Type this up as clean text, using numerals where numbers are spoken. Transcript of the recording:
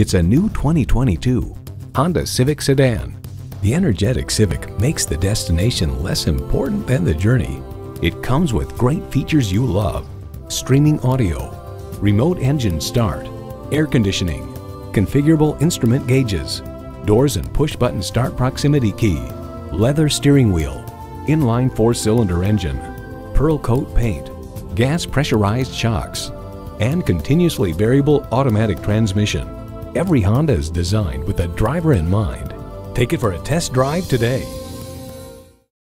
It's a new 2022 Honda Civic sedan. The energetic Civic makes the destination less important than the journey. It comes with great features you love: streaming audio, remote engine start, air conditioning, configurable instrument gauges, doors and push-button start proximity key, leather steering wheel, inline 4-cylinder engine, pearl coat paint, gas pressurized shocks, and continuously variable automatic transmission. Every Honda is designed with the driver in mind. Take it for a test drive today.